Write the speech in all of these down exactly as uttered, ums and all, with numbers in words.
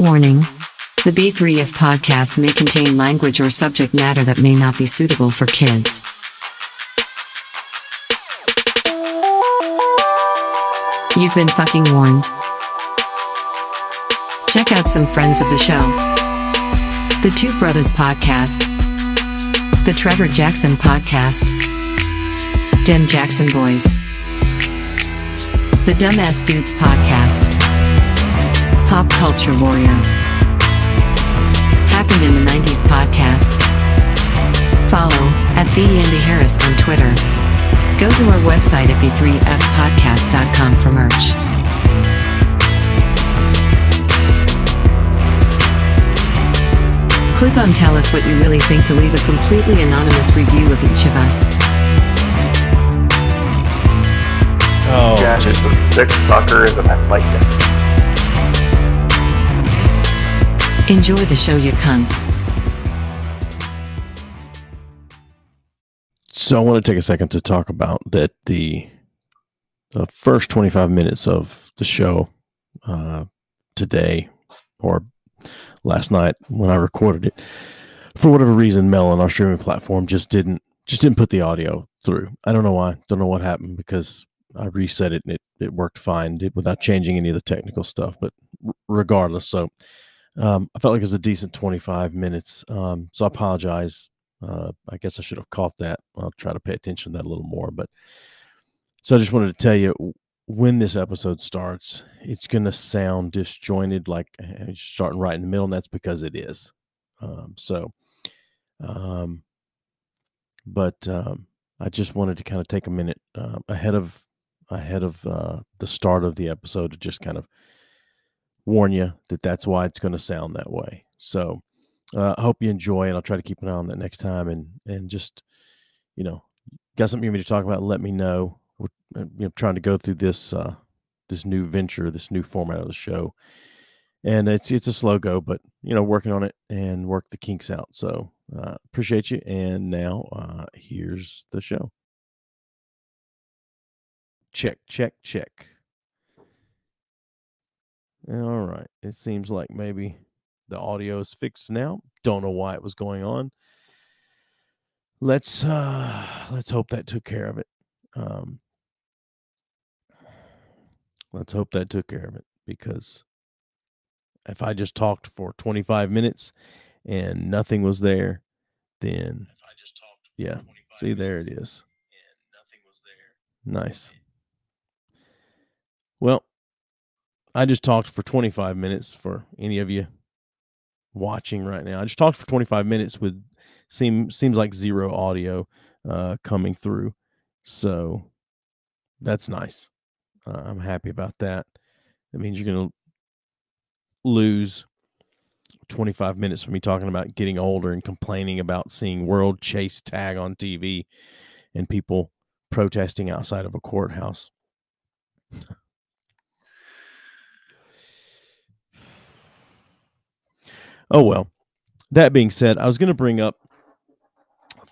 Warning. The B three F podcast may contain language or subject matter that may not be suitable for kids. You've been fucking warned. Check out some friends of the show. The Two Brothers Podcast. The Trevor Jackson Podcast. Dem Jackson Boys. The Dumbass Dudes Podcast. Pop Culture Warrior. In the nineties podcast. Follow at the Andy Harris on Twitter. Go to our website at b three f podcast dot com for merch. Click on Tell Us What You Really Think to leave a completely anonymous review of each of us. Oh, yeah, just some sick fuckerism. I like that. Enjoy the show, you cunts. So I want to take a second to talk about that the, the first twenty-five minutes of the show uh, today or last night when I recorded it. For whatever reason, Mel on our streaming platform just didn't just didn't put the audio through. I don't know why. Don't know what happened because I reset it and it, it worked fine did, without changing any of the technical stuff. But r regardless, so... Um, I felt like it was a decent twenty-five minutes, um, so I apologize. Uh, I guess I should have caught that. I'll try to pay attention to that a little more. But so I just wanted to tell you, when this episode starts, it's going to sound disjointed, like it's starting right in the middle, and that's because it is. Um, so, um, but um, I just wanted to kind of take a minute uh, ahead of ahead of uh, the start of the episode to just kind of warn you that that's why it's going to sound that way. So uh, I hope you enjoy, and I'll try to keep an eye on that next time. And and just, you know, got something you want me to talk about, let me know. We're you know, trying to go through this uh, this new venture, this new format of the show, and it's it's a slow go, but you know, working on it and work the kinks out. So uh, appreciate you. And now uh, here's the show. Check, check, check. All right. It seems like maybe the audio is fixed now. Don't know why it was going on. Let's uh, let's hope that took care of it. Um, let's hope that took care of it, because if I just talked for twenty-five minutes and nothing was there, then if I just talked for yeah. See, there it is. And nothing was there. Nice. Well. I just talked for twenty-five minutes for any of you watching right now. I just talked for twenty-five minutes with seem seems like zero audio uh, coming through. So that's nice. Uh, I'm happy about that. That means you're going to lose twenty-five minutes for me talking about getting older and complaining about seeing World Chase Tag on T V and people protesting outside of a courthouse. Oh, well, that being said, I was going to bring up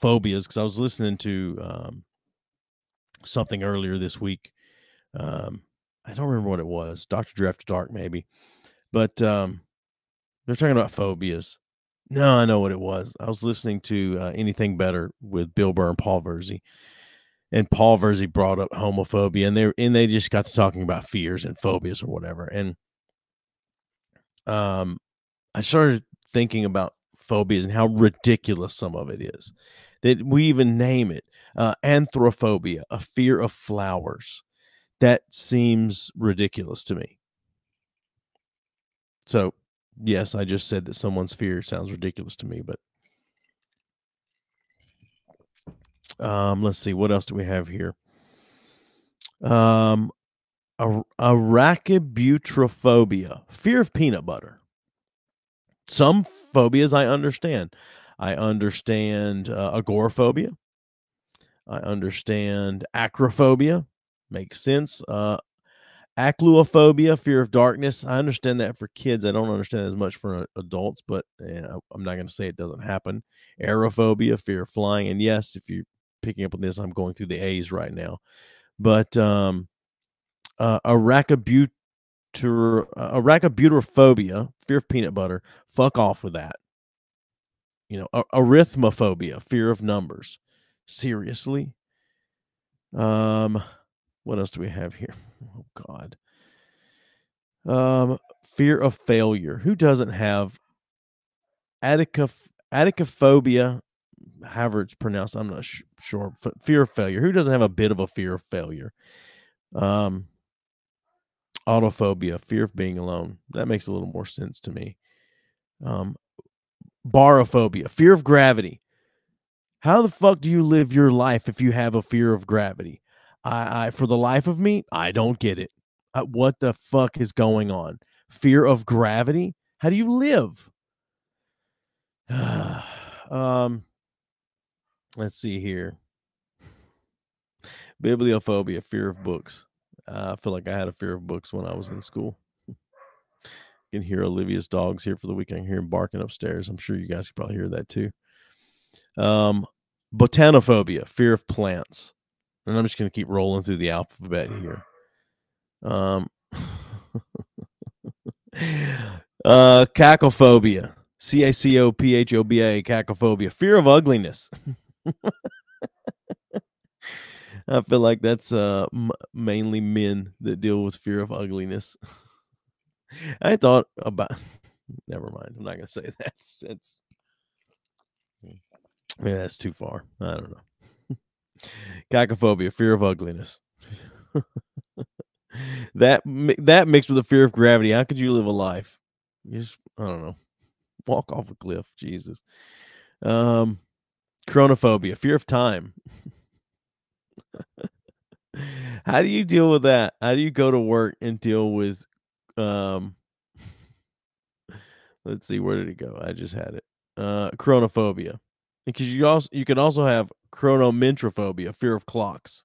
phobias because I was listening to um, something earlier this week. Um, I don't remember what it was. Doctor Drew After Dark, maybe. But um, they're talking about phobias. No, I know what it was. I was listening to uh, Anything Better with Bill Burr and Paul Verzi. And Paul Verzi brought up homophobia. And they, and they just got to talking about fears and phobias or whatever. And um, I started thinking about phobias and how ridiculous some of it is that we even name it. Uh, anthrophobia, a fear of flowers. That seems ridiculous to me. So, yes, I just said that someone's fear sounds ridiculous to me, but um, let's see. What else do we have here? Um, ar Arachibutrophobia, fear of peanut butter. Some phobias I understand. I understand uh, agoraphobia. I understand acrophobia. Makes sense. Uh, Acluophobia, fear of darkness. I understand that for kids. I don't understand as much for adults, but uh, I'm not going to say it doesn't happen. Aerophobia, fear of flying. And yes, if you're picking up on this, I'm going through the A's right now. But um, uh, arachibutrophobia. to uh, arachobuterophobia, fear of peanut butter. Fuck off with that. You know, arithmophobia, fear of numbers. Seriously. Um, what else do we have here? Oh God. Um, fear of failure. Who doesn't have adicophobia? However it's pronounced, I'm not sure. Fear of failure. Who doesn't have a bit of a fear of failure? Um, autophobia, fear of being alone. That makes a little more sense to me. Um, barophobia, fear of gravity. How the fuck do you live your life if you have a fear of gravity? I, I for the life of me, I don't get it. I, what the fuck is going on? Fear of gravity? How do you live? um, let's see here. Bibliophobia, fear of books. Uh, I feel like I had a fear of books when I was in school. You can hear Olivia's dogs here for the weekend. I can hear them barking upstairs. I'm sure you guys could probably hear that too. Um, botanophobia, fear of plants. And I'm just going to keep rolling through the alphabet here. Um, uh, cacophobia, C A C O P H O B I A, cacophobia, fear of ugliness. I feel like that's uh, m mainly men that deal with fear of ugliness. I thought about... Never mind. I'm not going to say that. That's, yeah, that's too far. I don't know. Cacophobia, fear of ugliness. that that mixed with the fear of gravity. How could you live a life? You just, I don't know. Walk off a cliff. Jesus. Um, chronophobia, fear of time. How do you deal with that? How do you go to work and deal with um let's see, where did it go? I just had it. Uh chronophobia. Because you also you can also have chronomentrophobia, fear of clocks.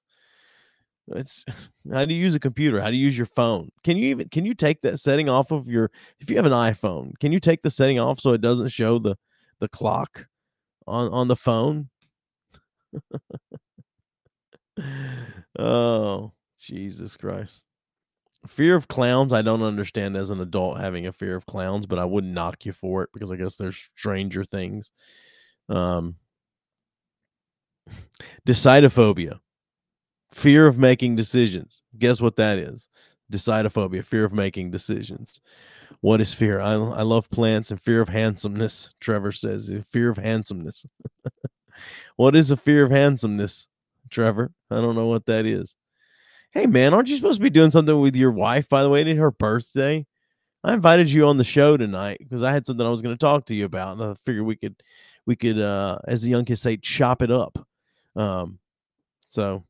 It's how do you use a computer? How do you use your phone? Can you even can you take that setting off of your if you have an iPhone, can you take the setting off so it doesn't show the the clock on on the phone? Oh, Jesus Christ. Fear of clowns. I don't understand as an adult having a fear of clowns, but I wouldn't knock you for it because I guess there's stranger things. Um, decidophobia, fear of making decisions. Guess what that is? Decidophobia, fear of making decisions. What is fear? I, I love plants and fear of handsomeness. Trevor says fear of handsomeness. What is a fear of handsomeness? Trevor, I don't know what that is. Hey, man, aren't you supposed to be doing something with your wife, by the way? It's her birthday. I invited you on the show tonight because I had something I was going to talk to you about, and I figured we could, we could, uh, as the young kids say, chop it up. Um, so,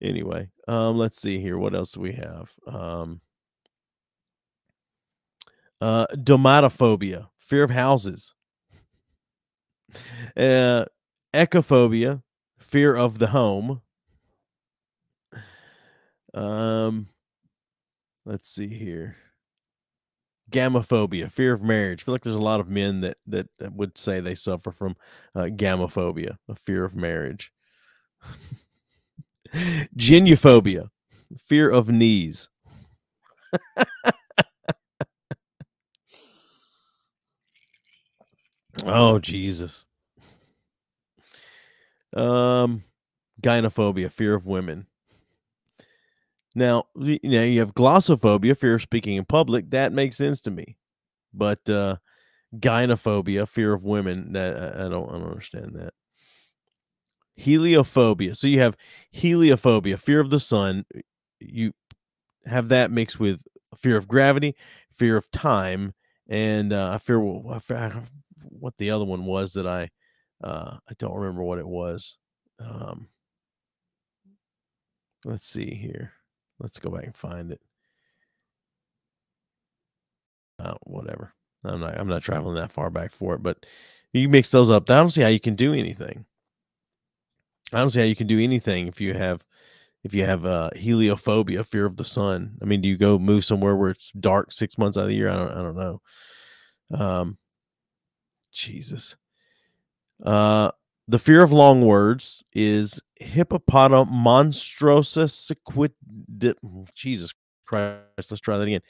anyway, um, let's see here. What else do we have? Um, uh, domatophobia, fear of houses. Uh, Ecophobia, fear of the home. Um, let's see here. Gamophobia, fear of marriage. I feel like there's a lot of men that that, that would say they suffer from uh, gamophobia, a fear of marriage. Geniophobia, fear of knees. Oh, Jesus. Um, gynophobia, fear of women. Now, you know, you have glossophobia, fear of speaking in public. That makes sense to me, but uh, gynophobia, fear of women. That I, I don't, I don't understand that. Heliophobia. So you have heliophobia, fear of the sun. You have that mixed with fear of gravity, fear of time, and uh, I fear what the other one was that I. Uh, I don't remember what it was. Um, let's see here. Let's go back and find it. Uh, whatever. I'm not. I'm not traveling that far back for it. But you mix those up. I don't see how you can do anything. I don't see how you can do anything if you have, if you have uh, heliophobia, fear of the sun. I mean, do you go move somewhere where it's dark six months out of the year? I don't. I don't know. Um, Jesus. Uh, the fear of long words is hippopotamonstrosesquidae. di- Jesus Christ, let's try that again.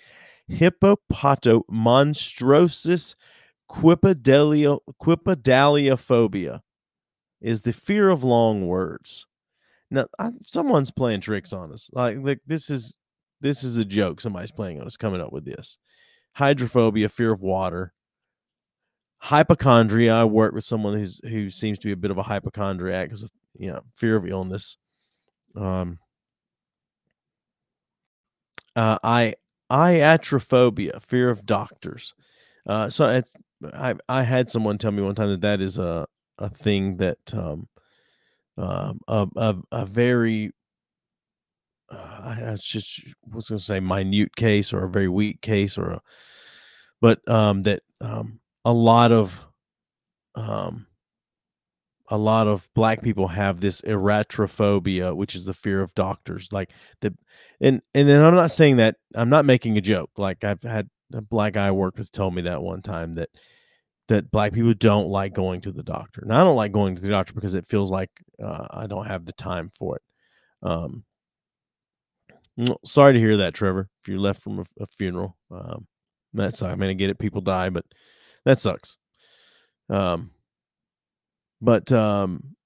Hippopato monstrosis quippedalia, quippedalia is the fear of long words. Now, I, someone's playing tricks on us. Like, like this is this is a joke. Somebody's playing on us, coming up with this. Hydrophobia, fear of water. Hypochondria. I work with someone who's who seems to be a bit of a hypochondriac because of, you know, fear of illness. Um. Uh, I iatrophobia, fear of doctors. Uh, so I, I I had someone tell me one time that that is a a thing that um. Um, a, a, a very, uh, I just was going to say minute case or a very weak case or, a, but um, that um, a lot of, um, a lot of black people have this eratrophobia, which is the fear of doctors. Like the, and, and and I'm not saying that, I'm not making a joke. Like I've had a black guy I worked with told me that one time that, that black people don't like going to the doctor. And I don't like going to the doctor because it feels like uh, I don't have the time for it. Um, sorry to hear that, Trevor, if you're left from a, a funeral. Um, that sucks. I mean, I get it. People die, but that sucks. Um, but um,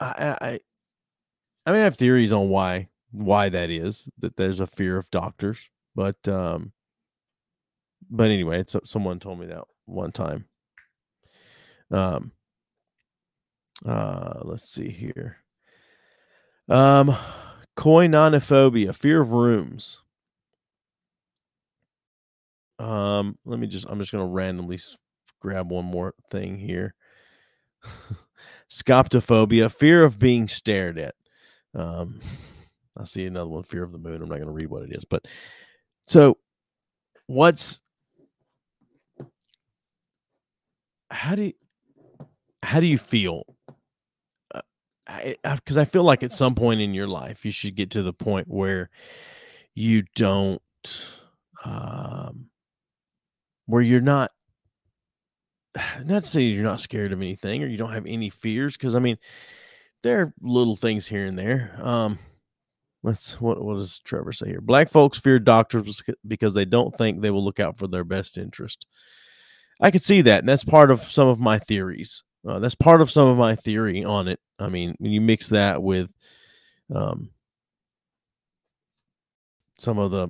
I, I, I mean, I have theories on why, why that is, that there's a fear of doctors, but, um, but anyway, it's someone told me that one time. Um, uh, let's see here. Um, coinonophobia, fear of rooms. Um, let me just, I'm just going to randomly grab one more thing here. Scoptophobia, fear of being stared at. Um, I see another one, fear of the moon. I'm not going to read what it is, but so what's, How do you, how do you feel? Uh, I, I, 'cause I feel like at some point in your life, you should get to the point where you don't, um, where you're not, not to say you're not scared of anything or you don't have any fears. 'Cause I mean, there are little things here and there. Um, let's, what, what does Trevor say here? Black folks fear doctors because they don't think they will look out for their best interest. I could see that, and that's part of some of my theories. Uh, that's part of some of my theory on it. I mean, when you mix that with um, some of the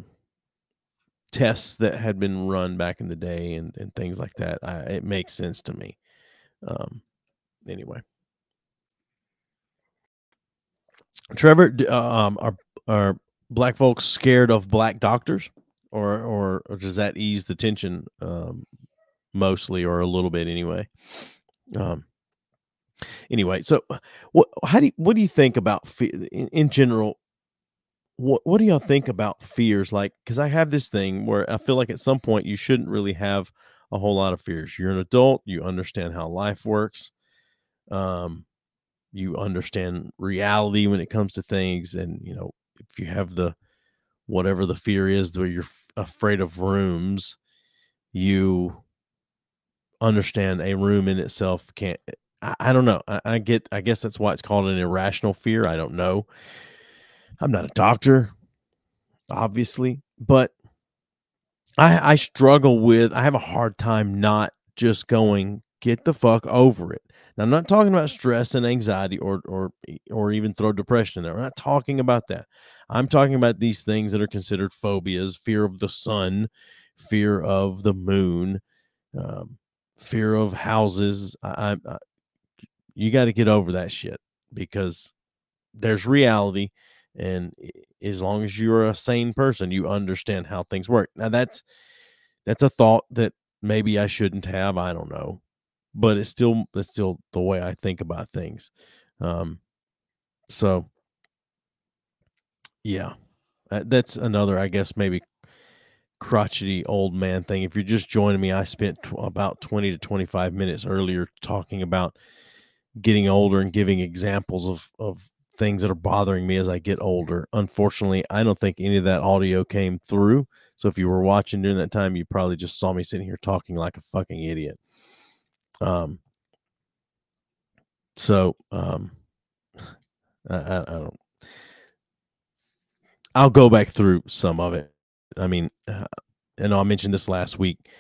tests that had been run back in the day and, and things like that, I, it makes sense to me. Um, anyway. Trevor, um, are, are black folks scared of black doctors, or, or, or does that ease the tension? Um, mostly, or a little bit anyway. Um, anyway, so what, how do you, what do you think about fe- in, in general? What, what do y'all think about fears? Like, 'cause I have this thing where I feel like at some point you shouldn't really have a whole lot of fears. You're an adult. You understand how life works. Um, you understand reality when it comes to things. And, you know, if you have the, whatever the fear is where you're f- afraid of rooms, you understand a room in itself can't, I, I don't know. I, I get, I guess that's why it's called an irrational fear. I don't know. I'm not a doctor, obviously, but I, I struggle with, I have a hard time not just going, get the fuck over it. Now, I'm not talking about stress and anxiety or, or, or even throw depression in there. I'm not talking about that. I'm talking about these things that are considered phobias, fear of the sun, fear of the moon, um, fear of houses. I, I, you got to get over that shit because there's reality. And as long as you're a sane person, you understand how things work. Now that's, that's a thought that maybe I shouldn't have. I don't know, but it's still, it's still the way I think about things. Um, so yeah, that's another, I guess, maybe crotchety old man thing. If you're just joining me, I spent t- about twenty to twenty-five minutes earlier talking about getting older and giving examples of, of things that are bothering me as I get older. Unfortunately, I don't think any of that audio came through. So if you were watching during that time, you probably just saw me sitting here talking like a fucking idiot. Um. So um, I, I, I don't. I'll go back through some of it. I mean, uh, and I mentioned this last week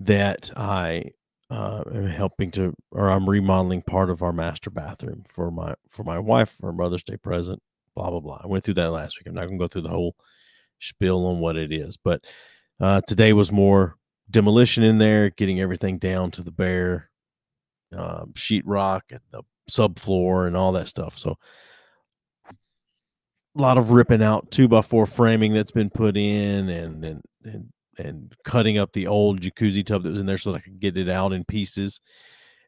that I uh, am helping to, or I'm remodeling part of our master bathroom for my for my wife for Mother's Day present. Blah blah blah. I went through that last week. I'm not going to go through the whole spiel on what it is, but uh, today was more demolition in there, getting everything down to the bare uh, sheetrock and the subfloor and all that stuff. So a lot of ripping out two by four framing that's been put in, and and and and cutting up the old jacuzzi tub that was in there so that I could get it out in pieces.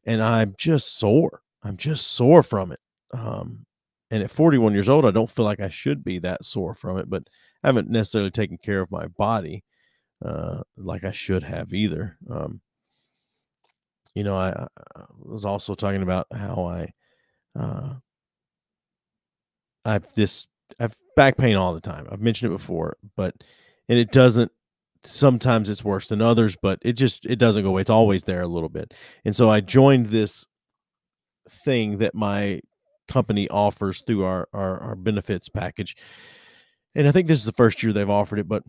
And I'm just sore. I'm just sore from it. Um, and at forty-one years old, I don't feel like I should be that sore from it, but I haven't necessarily taken care of my body uh, like I should have either. Um, you know, I, I was also talking about how I, uh, I've this, I've back pain all the time. I've mentioned it before, but, and it doesn't, sometimes it's worse than others, but it just, it doesn't go away. It's always there a little bit. And so I joined this thing that my company offers through our, our, our benefits package. And I think this is the first year they've offered it, but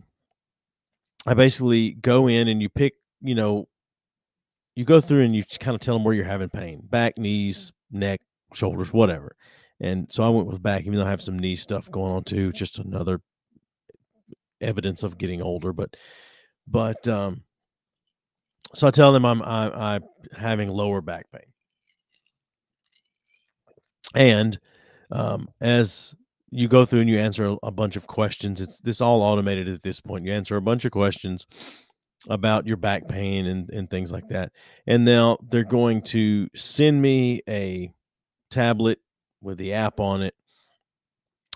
I basically go in and you pick, you know, you go through and you just kind of tell them where you're having pain, back, knees, neck, shoulders, whatever. And so I went with back, even though I have some knee stuff going on too, just another evidence of getting older. But, but, um, so I tell them I'm, I'm, I'm having lower back pain. And, um, as you go through and you answer a, a bunch of questions, it's this all automated at this point. You answer a bunch of questions about your back pain and, and things like that. And now they're going to send me a tablet with the app on it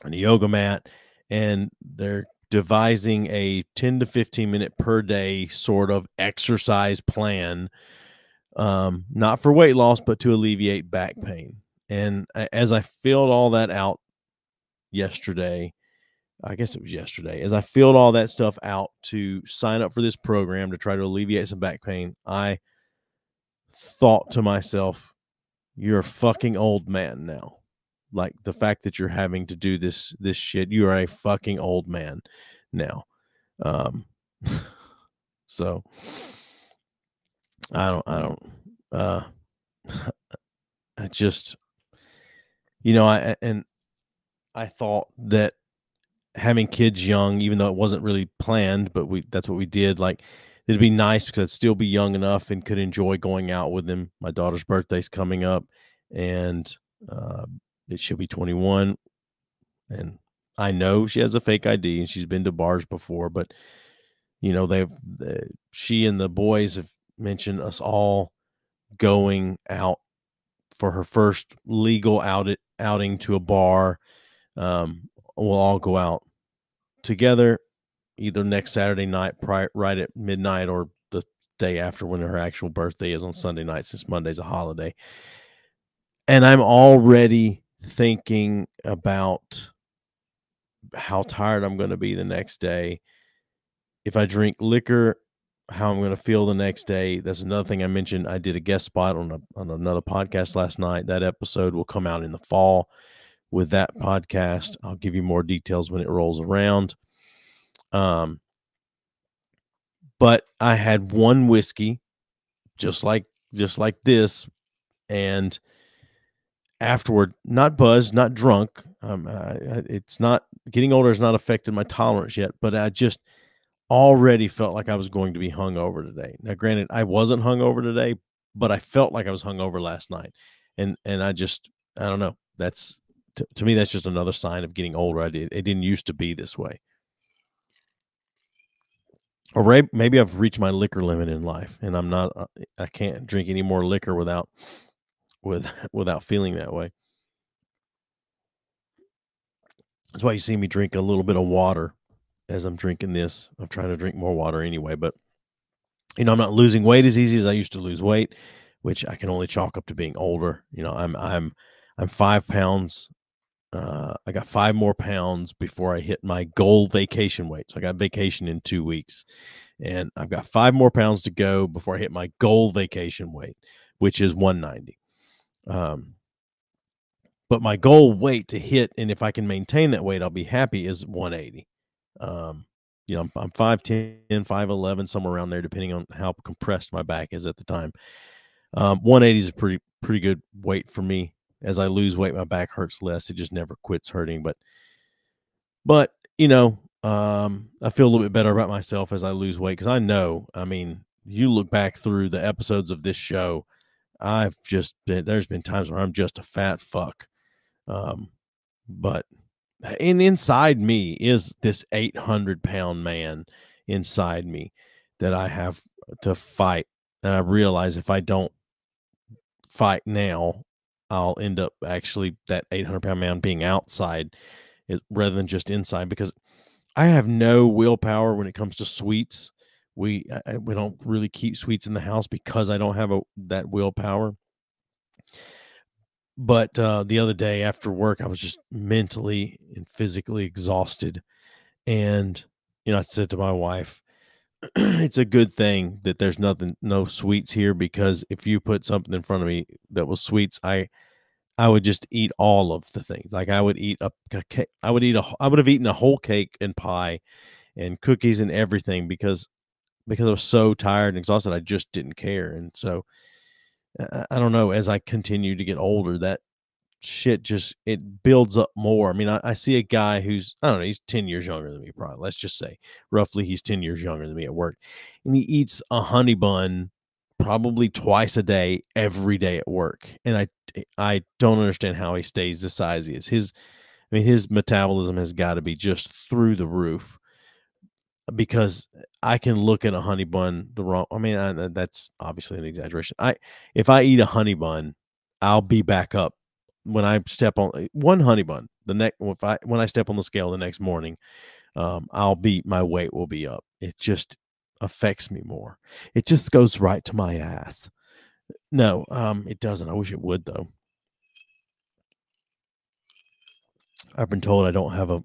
and a yoga mat, and they're devising a ten to fifteen minute per day sort of exercise plan, um, not for weight loss, but to alleviate back pain. And as I filled all that out yesterday, I guess it was yesterday, as I filled all that stuff out to sign up for this program to try to alleviate some back pain, I thought to myself, you're a fucking old man now. Like, the fact that you're having to do this, this shit, you are a fucking old man now. Um, so I don't, I don't, uh, I just, you know, I, and I thought that having kids young, even though it wasn't really planned, but we, that's what we did. Like, it'd be nice because I'd still be young enough and could enjoy going out with them. My daughter's birthday's coming up, and, uh, it should be twenty-one, and I know she has a fake I D and she's been to bars before, but you know, they've, they, she and the boys have mentioned us all going out for her first legal out outing to a bar. Um, we'll all go out together either next Saturday night, prior, right at midnight, or the day after when her actual birthday is on Sunday night, since Monday's a holiday. And I'm already thinking about how tired I'm going to be the next day. If I drink liquor, how I'm going to feel the next day. That's another thing I mentioned. I did a guest spot on, a, on another podcast last night. That episode will come out in the fall with that podcast. I'll give you more details when it rolls around. Um, but I had one whiskey, just like, just like this. And afterward, not buzzed, not drunk. Um, I, it's not, getting older has not affected my tolerance yet, but I just already felt like I was going to be hungover today. Now, granted, I wasn't hungover today, but I felt like I was hungover last night. And, and I just, I don't know. That's, to, to me, that's just another sign of getting older. I did, it didn't used to be this way. Or maybe I've reached my liquor limit in life, and I'm not, I can't drink any more liquor without With, without feeling that way. That's why you see me drink a little bit of water as I'm drinking this. I'm trying to drink more water anyway, but you know, I'm not losing weight as easy as I used to lose weight, which I can only chalk up to being older. You know, I'm, I'm, I'm five pounds. Uh, I got five more pounds before I hit my goal vacation weight. So I got vacation in two weeks and I've got five more pounds to go before I hit my goal vacation weight, which is one ninety. Um, but my goal weight to hit, and if I can maintain that weight, I'll be happy, is one eighty. Um, you know, I'm, I'm five ten, five eleven, somewhere around there, depending on how compressed my back is at the time. Um, one eighty is a pretty, pretty good weight for me. As I lose weight, my back hurts less. It just never quits hurting. But, but you know, um, I feel a little bit better about myself as I lose weight, because I know, I mean, you look back through the episodes of this show, I've just been, there's been times where I'm just a fat fuck. Um, but and inside me is this eight hundred pound man inside me that I have to fight. And I realize if I don't fight now, I'll end up actually that eight hundred pound man being outside it, rather than just inside, because I have no willpower when it comes to sweets. We, I, we don't really keep sweets in the house because I don't have a, that willpower. But uh, the other day after work, I was just mentally and physically exhausted. And, you know, I said to my wife, it's a good thing that there's nothing, no sweets here, because if you put something in front of me that was sweets, I, I would just eat all of the things. Like I would eat a, a cake. I would eat a, I would have eaten a whole cake and pie and cookies and everything, because, because I was so tired and exhausted. I just didn't care. And so, I don't know, as I continue to get older, that shit just, it builds up more. I mean, I, I see a guy who's, I don't know, he's ten years younger than me, probably. Let's just say roughly he's ten years younger than me at work. And he eats a honey bun probably twice a day, every day at work. And I, I don't understand how he stays the size he is. His, I mean, his metabolism has got to be just through the roof, because I can look at a honey bun the wrong, I mean, I, that's obviously an exaggeration. I, if I eat a honey bun, I'll be back up when I step on one honey bun, the next, if I, when I step on the scale the next morning, um, I'll be, my weight will be up. It just affects me more. It just goes right to my ass. No, um, it doesn't. I wish it would though. I've been told I don't have a,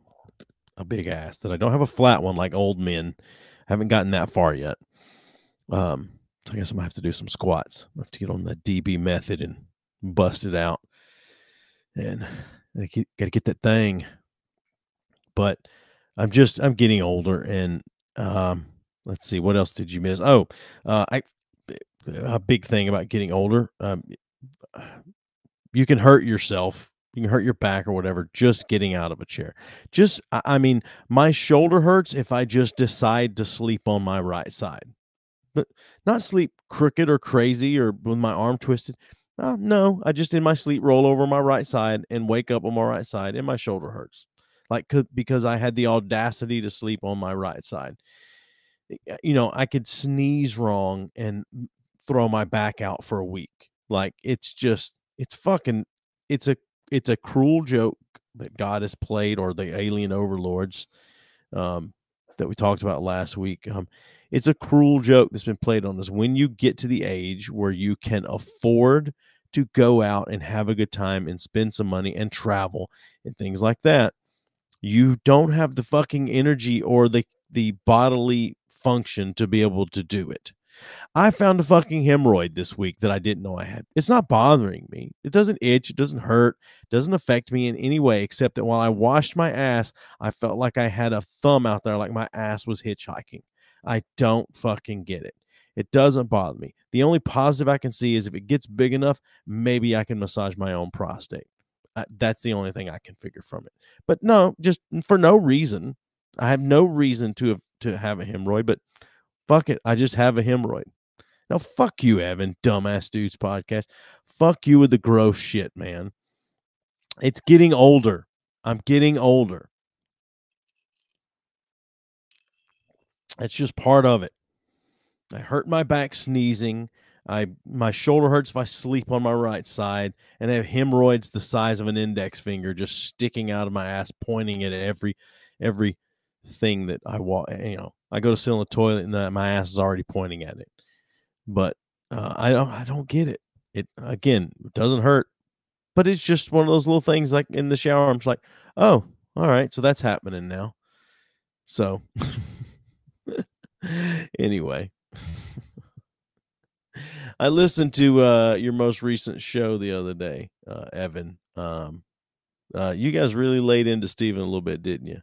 a big ass, that I don't have a flat one like old men. I haven't gotten that far yet. Um, so I guess I'm gonna have to do some squats. I have to get on the D B method and bust it out, and I keep, gotta get that thing. But I'm just I'm getting older, and um, let's see, what else did you miss? Oh, uh, I a big thing about getting older. Um, you can hurt yourself. You can hurt your back or whatever, just getting out of a chair. Just, I mean, my shoulder hurts if I just decide to sleep on my right side. But not sleep crooked or crazy or with my arm twisted. Uh, no, I just in my sleep roll over my right side and wake up on my right side and my shoulder hurts. Like, because I had the audacity to sleep on my right side. You know, I could sneeze wrong and throw my back out for a week. Like, it's just, it's fucking, it's a, It's a cruel joke that God has played, or the alien overlords um, that we talked about last week. Um, it's a cruel joke that's been played on us. When you get to the age where you can afford to go out and have a good time and spend some money and travel and things like that, you don't have the fucking energy or the, the bodily function to be able to do it. I found a fucking hemorrhoid this week that I didn't know I had. It's not bothering me. It doesn't itch. It doesn't hurt. It doesn't affect me in any way, except that while I washed my ass, I felt like I had a thumb out there, like my ass was hitchhiking. I don't fucking get it. It doesn't bother me. The only positive I can see is if it gets big enough, maybe I can massage my own prostate. I, that's the only thing I can figure from it. But no, just for no reason. I have no reason to have, to have a hemorrhoid, but fuck it. I just have a hemorrhoid. Now, fuck you, Evan, Dumbass Dudes Podcast. Fuck you with the gross shit, man. It's getting older. I'm getting older. That's just part of it. I hurt my back sneezing. I my shoulder hurts if I sleep on my right side, and I have hemorrhoids the size of an index finger just sticking out of my ass, pointing at every every thing that I walk, you know. I go to sit on the toilet and my ass is already pointing at it. But uh, I don't I don't get it. It, again, doesn't hurt. But it's just one of those little things, like in the shower, I'm just like, oh, all right, so that's happening now. So anyway, I listened to uh, your most recent show the other day, uh, Evan. Um, uh, you guys really laid into Steven a little bit, didn't you?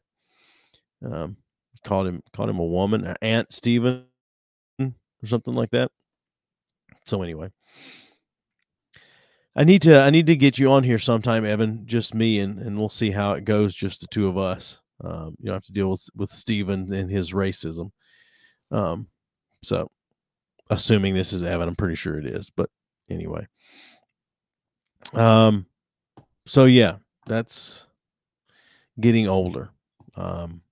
Um, called him called him a woman, Aunt Steven or something like that. So anyway, I need to I need to get you on here sometime, Evan, just me, and and we'll see how it goes, just the two of us. Um, you don't have to deal with with Steven and his racism. Um, so assuming this is Evan, I'm pretty sure it is, but anyway. Um, so yeah, that's getting older. Um,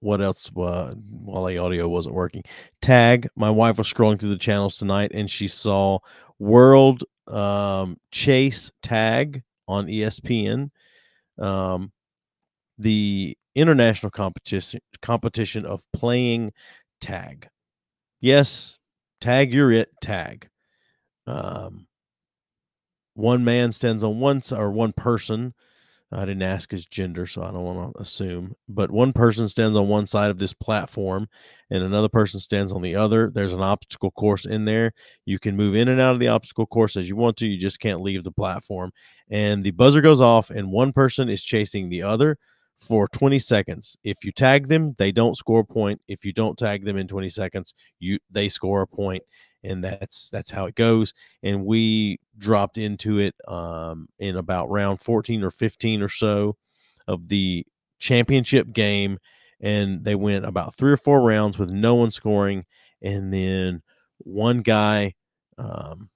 what else? Uh, while the audio wasn't working, tag. My wife was scrolling through the channels tonight, and she saw World um, Chase Tag on E S P N. Um, the international competition competition of playing tag. Yes, tag. You're it. Tag. Um, one man stands on one side, or one person. I didn't ask his gender, so I don't want to assume. But one person stands on one side of this platform, and another person stands on the other. There's an obstacle course in there. You can move in and out of the obstacle course as you want to. You just can't leave the platform. And the buzzer goes off, and one person is chasing the other for twenty seconds. If you tag them, they don't score a point. If you don't tag them in twenty seconds, you they score a point. And that's that's how it goes. And we dropped into it um, in about round fourteen or fifteen or so of the championship game. And they went about three or four rounds with no one scoring. And then one guy um,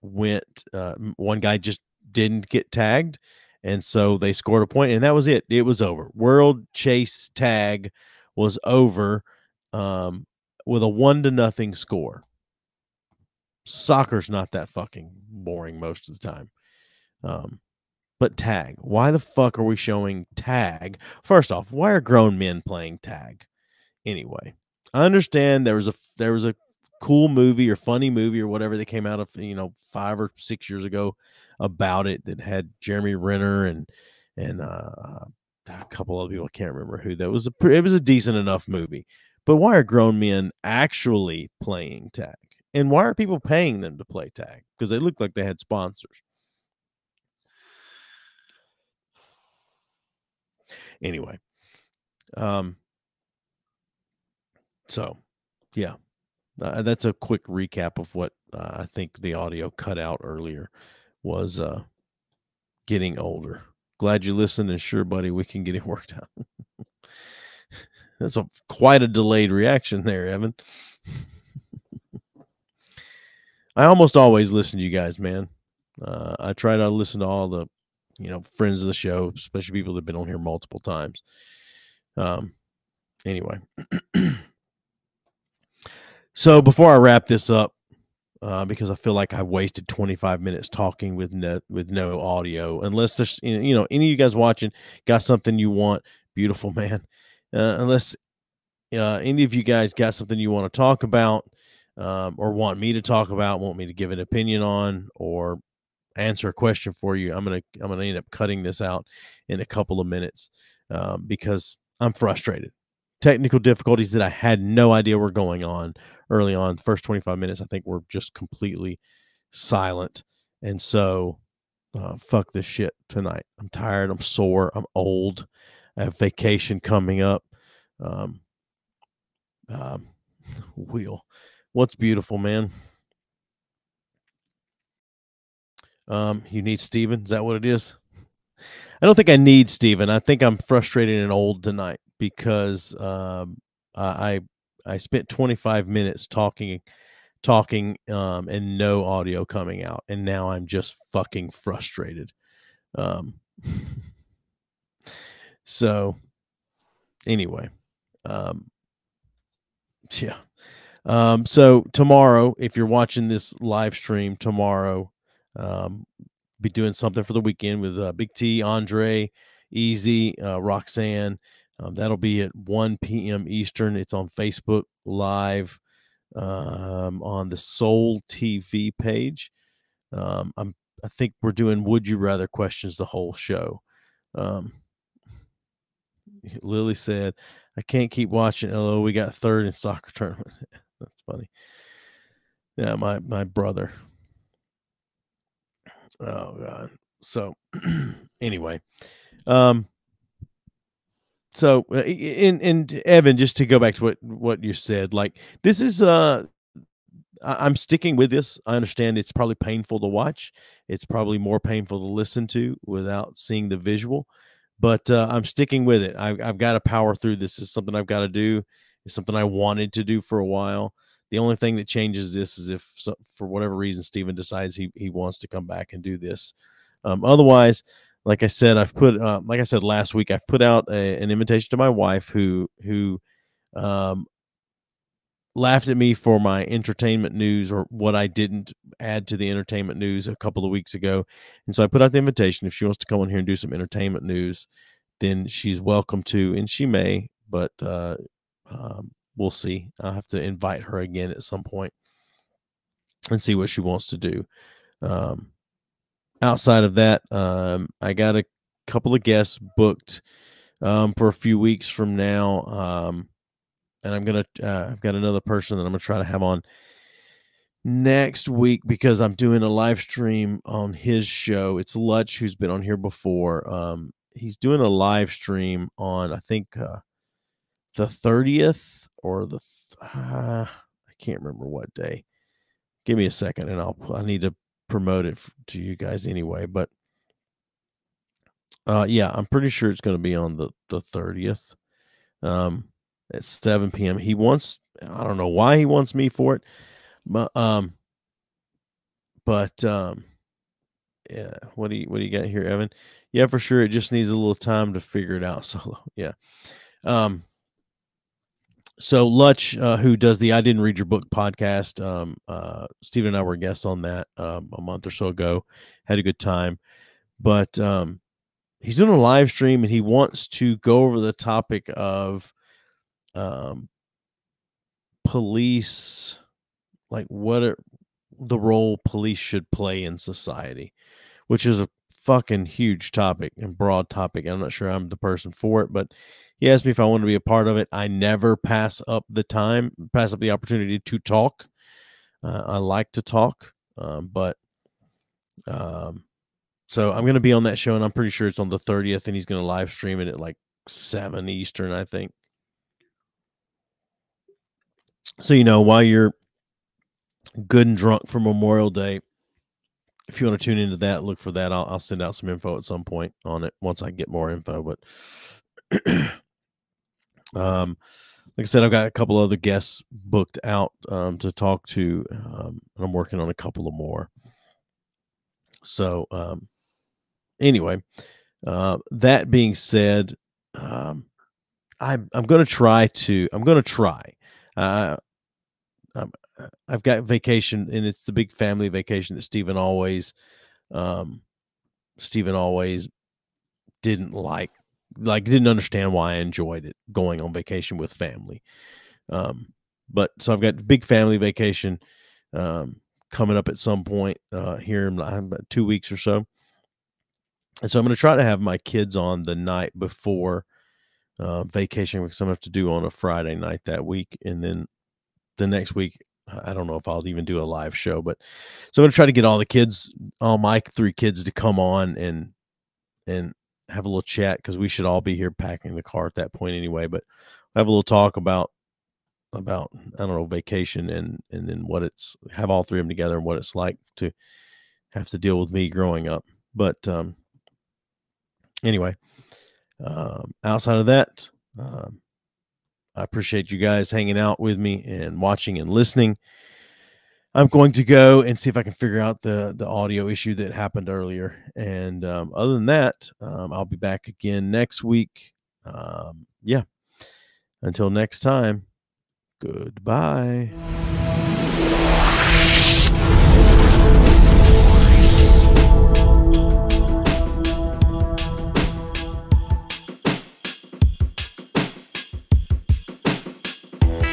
went, uh, one guy just didn't get tagged. And so they scored a point, and that was it. It was over. World Chase Tag was over um, with a one to nothing score. Soccer's not that fucking boring most of the time. Um, but tag. Why the fuck are we showing tag? First off, why are grown men playing tag? Anyway, I understand there was a there was a cool movie or funny movie or whatever that came out of, you know, five or six years ago about it that had Jeremy Renner and and uh, a couple other people. I can't remember who that was. A, it was a decent enough movie. But why are grown men actually playing tag? And why are people paying them to play tag? Because they look like they had sponsors. Anyway. Um, so, yeah. Uh, that's a quick recap of what uh, I think the audio cut out earlier was uh, getting older. Glad you listened, and sure, buddy, we can get it worked out. That's a, quite a delayed reaction there, Evan. I almost always listen to you guys, man. Uh, I try to listen to all the, you know, friends of the show, especially people that have been on here multiple times. Um, anyway. So before I wrap this up, uh, because I feel like I wasted twenty-five minutes talking with no, with no audio, unless there's, you know, any of you guys watching got something you want, beautiful, man. Uh, unless uh, any of you guys got something you want to talk about, Um, or want me to talk about, want me to give an opinion on, or answer a question for you, I'm gonna I'm gonna end up cutting this out in a couple of minutes um, because I'm frustrated. Technical difficulties that I had no idea were going on early on. The first twenty-five minutes, I think, were just completely silent, and so uh, fuck this shit tonight. I'm tired. I'm sore. I'm old. I have vacation coming up. Um, um, wheel. What's beautiful, man? Um, you need Steven? Is that what it is? I don't think I need Steven. I think I'm frustrated and old tonight because um, I I spent twenty-five minutes talking, talking, um, and no audio coming out, and now I'm just fucking frustrated. Um, so, anyway, um, yeah. Um, so tomorrow, if you're watching this live stream tomorrow, um, be doing something for the weekend with, uh, Big T, Andre, Easy, uh, Roxanne. Um, that'll be at one P M Eastern. It's on Facebook Live, um, on the Soul T V page. Um, I'm, I think we're doing Would You Rather questions the whole show. Um, Lily said, I can't keep watching. Hello, we got third in soccer tournament. That's funny. Yeah, my my brother. Oh God. So anyway, um, So, and, and Evan, just to go back to what, what you said, like, this is, uh, I'm sticking with this. I understand it's probably painful to watch. It's probably more painful to listen to without seeing the visual, but uh, I'm sticking with it. I've, I've got to power through this. It's something I've got to do. It's something I wanted to do for a while. The only thing that changes this is if, so, for whatever reason, Steven decides he, he wants to come back and do this. Um, otherwise, like I said, I've put, uh, like I said last week, I've put out a, an invitation to my wife who, who, um, laughed at me for my entertainment news, or what I didn't add to the entertainment news a couple of weeks ago. And so I put out the invitation. If she wants to come on here and do some entertainment news, then she's welcome to, and she may, but, uh, um, we'll see. I'll have to invite her again at some point and see what she wants to do. Um, outside of that, um, I got a couple of guests booked, um, for a few weeks from now. Um, And I'm going to, uh, I've got another person that I'm going to try to have on next week, because I'm doing a live stream on his show. It's Lutch, who's been on here before. Um, he's doing a live stream on, I think, uh, the thirtieth or the, uh, I can't remember what day. Give me a second and I'll, I need to promote it to you guys anyway. But, uh, yeah, I'm pretty sure it's going to be on the, the thirtieth. Um, at seven P M He wants, I don't know why he wants me for it, but, um, but, um, yeah, what do you, what do you got here, Evan? Yeah, for sure. It just needs a little time to figure it out solo. Yeah. Um, so Lutch, uh, who does the, I Didn't Read Your Book podcast. Um, uh, Steven and I were guests on that, um, a month or so ago, had a good time, but, um, he's doing a live stream and he wants to go over the topic of, um, police, like what are the role police should play in society, which is a fucking huge topic and broad topic. I'm not sure I'm the person for it, but he asked me if I wanted to be a part of it. I never pass up the time, pass up the opportunity to talk. Uh, I like to talk, um, but, um, so I'm going to be on that show, and I'm pretty sure it's on the thirtieth, and he's going to live stream it at like seven Eastern, I think. So, you know, while you're good and drunk for Memorial Day, if you want to tune into that, look for that. I'll, I'll send out some info at some point on it once I get more info. But um, like I said, I've got a couple other guests booked out um, to talk to. Um, and I'm working on a couple of more. So um, anyway, uh, that being said, um, I, I'm going to try to I'm going to try. Uh, I'm, I've got vacation, and it's the big family vacation that Steven always, um, Steven always didn't like, like didn't understand why I enjoyed it, going on vacation with family. Um, but so I've got big family vacation, um, coming up at some point, uh, here in about two weeks or so. And so I'm going to try to have my kids on the night before, Uh, vacation, because I'm going to have to do on a Friday night that week. And then the next week, I don't know if I'll even do a live show, but so I'm going to try to get all the kids, all my three kids to come on and, and have a little chat. Cause we should all be here packing the car at that point anyway, but have a little talk about, about, I don't know, vacation and, and then what it's, have all three of them together and what it's like to have to deal with me growing up. But, um, anyway, Um, outside of that, um, I appreciate you guys hanging out with me and watching and listening. I'm going to go and see if I can figure out the, the audio issue that happened earlier. And, um, other than that, um, I'll be back again next week. Um, yeah. Until next time. Goodbye.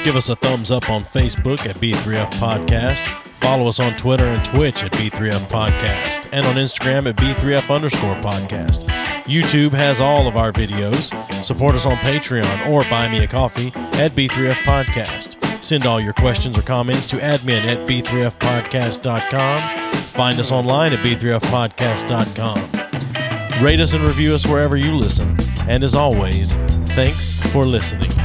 Give us a thumbs up on Facebook at B three F Podcast. Follow us on Twitter and Twitch at B three F Podcast, and on Instagram at B three F underscore podcast. YouTube has all of our videos. Support us on Patreon or buy me a coffee at B three F Podcast. Send all your questions or comments to admin at B three F podcast dot com. Find us online at B three F podcast dot com. Rate us and review us wherever you listen. And as always, Thanks for listening.